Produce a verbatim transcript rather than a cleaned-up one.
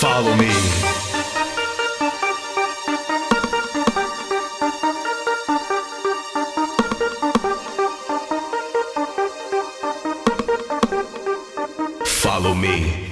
Follow me. Follow me.